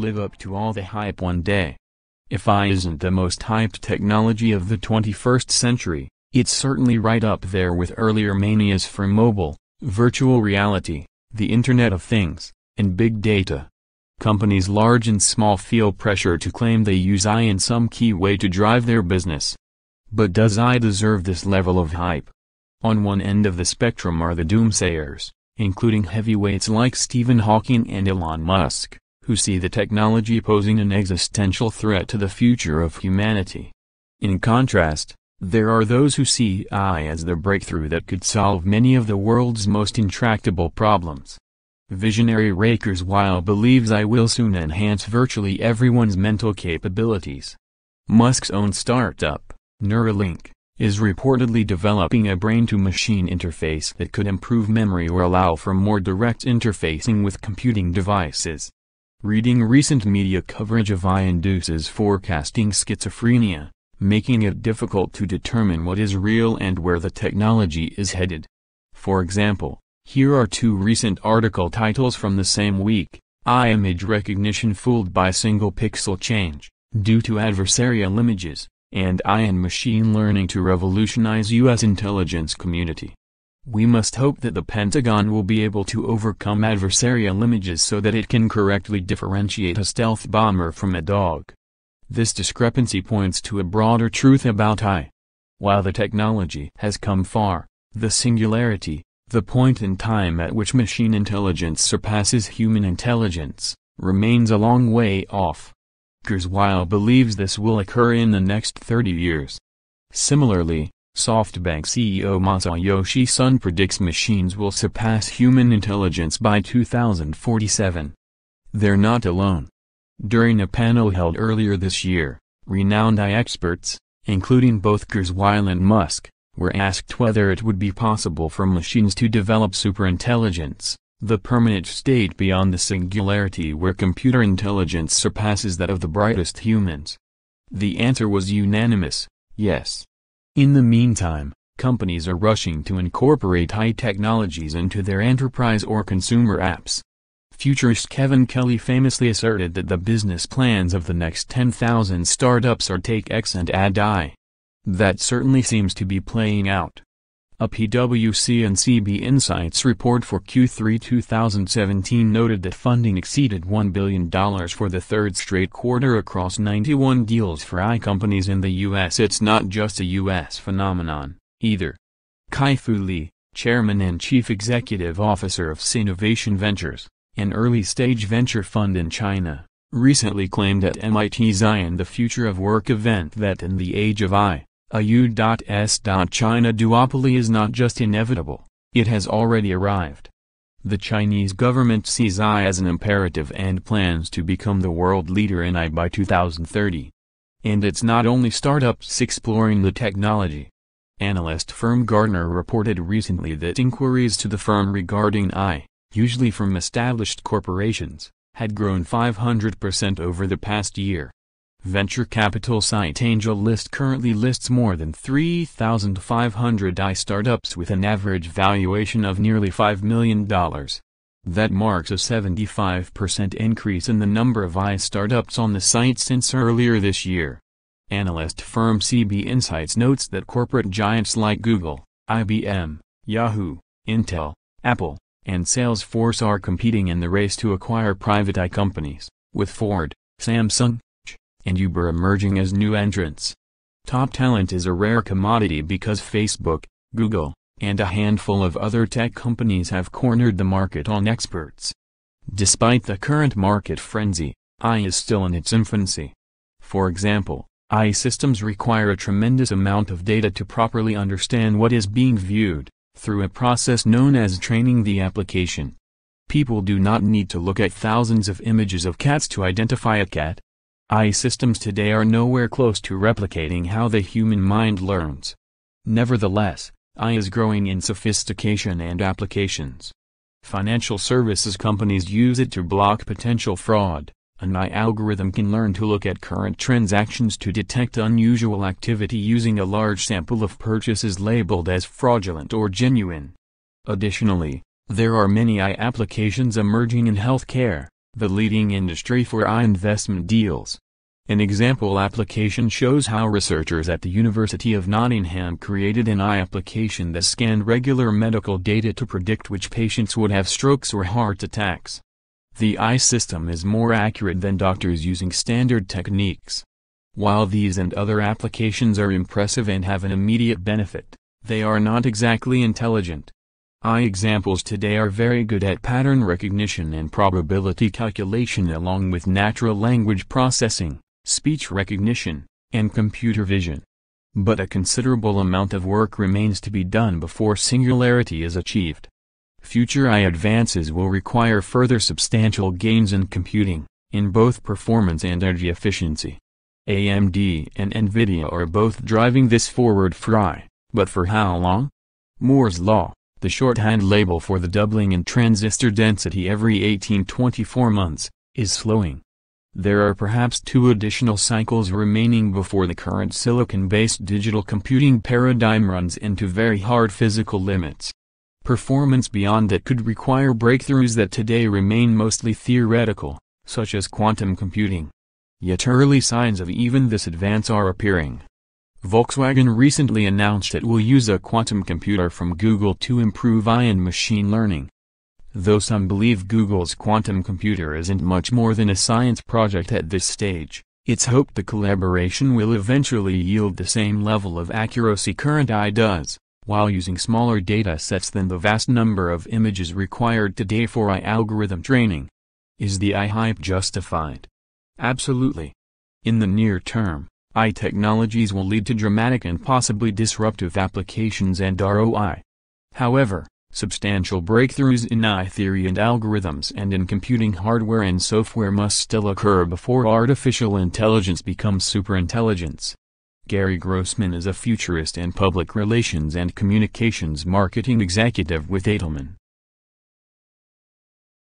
live up to all the hype one day. If AI isn't the most hyped technology of the 21st century, it's certainly right up there with earlier manias for mobile, virtual reality, the Internet of Things, and big data. Companies large and small feel pressure to claim they use AI in some key way to drive their business. But does AI deserve this level of hype? On one end of the spectrum are the doomsayers, including heavyweights like Stephen Hawking and Elon Musk, who see the technology posing an existential threat to the future of humanity. In contrast, there are those who see AI as the breakthrough that could solve many of the world's most intractable problems. Visionary Ray Kurzweil believes AI will soon enhance virtually everyone's mental capabilities. Musk's own startup, Neuralink, is reportedly developing a brain-to-machine interface that could improve memory or allow for more direct interfacing with computing devices. Reading recent media coverage of AI induces forecasting schizophrenia, making it difficult to determine what is real and where the technology is headed. For example, here are two recent article titles from the same week: AI image recognition fooled by single pixel change, due to adversarial images, and AI and machine learning to revolutionize U.S. intelligence community. We must hope that the Pentagon will be able to overcome adversarial images so that it can correctly differentiate a stealth bomber from a dog. This discrepancy points to a broader truth about AI. While the technology has come far, the singularity, the point in time at which machine intelligence surpasses human intelligence, remains a long way off. Kurzweil believes this will occur in the next 30 years. Similarly, SoftBank CEO Masayoshi Son predicts machines will surpass human intelligence by 2047. They're not alone. During a panel held earlier this year, renowned AI experts, including both Kurzweil and Musk, were asked whether it would be possible for machines to develop superintelligence, the permanent state beyond the singularity where computer intelligence surpasses that of the brightest humans. The answer was unanimous: yes. In the meantime, companies are rushing to incorporate AI technologies into their enterprise or consumer apps. Futurist Kevin Kelly famously asserted that the business plans of the next 10,000 startups are take X and add I. That certainly seems to be playing out. A PwC and CB Insights report for Q3 2017 noted that funding exceeded $1 billion for the third straight quarter across 91 deals for AI companies in the U.S. It's not just a U.S. phenomenon, either. Kai-Fu Lee, chairman and chief executive officer of Sinovation Ventures, an early-stage venture fund in China, recently claimed at MIT's AI and the Future of Work event that in the age of AI, a U.S. China duopoly is not just inevitable, it has already arrived. The Chinese government sees AI as an imperative and plans to become the world leader in AI by 2030. And it's not only startups exploring the technology. Analyst firm Gartner reported recently that inquiries to the firm regarding AI, usually from established corporations, had grown 500% over the past year. Venture capital site Angel List currently lists more than 3,500 AI startups with an average valuation of nearly $5 million. That marks a 75% increase in the number of AI startups on the site since earlier this year. Analyst firm CB Insights notes that corporate giants like Google, IBM, Yahoo, Intel, Apple, and Salesforce are competing in the race to acquire private AI companies, with Ford, Samsung, and Uber emerging as new entrants. Top talent is a rare commodity because Facebook, Google, and a handful of other tech companies have cornered the market on experts. Despite the current market frenzy, AI is still in its infancy. For example, AI systems require a tremendous amount of data to properly understand what is being viewed, through a process known as training the application. People do not need to look at thousands of images of cats to identify a cat. AI systems today are nowhere close to replicating how the human mind learns. Nevertheless, AI is growing in sophistication and applications. Financial services companies use it to block potential fraud. An AI algorithm can learn to look at current transactions to detect unusual activity using a large sample of purchases labeled as fraudulent or genuine. Additionally, there are many AI applications emerging in healthcare, the leading industry for investment deals. An example application shows how researchers at the University of Nottingham created an eye application that scanned regular medical data to predict which patients would have strokes or heart attacks. The eye system is more accurate than doctors using standard techniques. While these and other applications are impressive and have an immediate benefit, they are not exactly intelligent. Eye examples today are very good at pattern recognition and probability calculation along with natural language processing, speech recognition, and computer vision. But a considerable amount of work remains to be done before singularity is achieved. Future eye advances will require further substantial gains in computing, in both performance and energy efficiency. AMD and NVIDIA are both driving this forward for eye, but for how long? Moore's law, the shorthand label for the doubling in transistor density every 18-24 months, is slowing. There are perhaps 2 additional cycles remaining before the current silicon-based digital computing paradigm runs into very hard physical limits. Performance beyond that could require breakthroughs that today remain mostly theoretical, such as quantum computing. Yet early signs of even this advance are appearing. Volkswagen recently announced it will use a quantum computer from Google to improve AI and machine learning. Though some believe Google's quantum computer isn't much more than a science project at this stage, it's hoped the collaboration will eventually yield the same level of accuracy current AI does, while using smaller data sets than the vast number of images required today for AI algorithm training. Is the AI hype justified? Absolutely. In the near term, AI technologies will lead to dramatic and possibly disruptive applications and ROI. However, substantial breakthroughs in AI theory and algorithms and in computing hardware and software must still occur before artificial intelligence becomes superintelligence. Gary Grossman is a futurist and public relations and communications marketing executive with Edelman.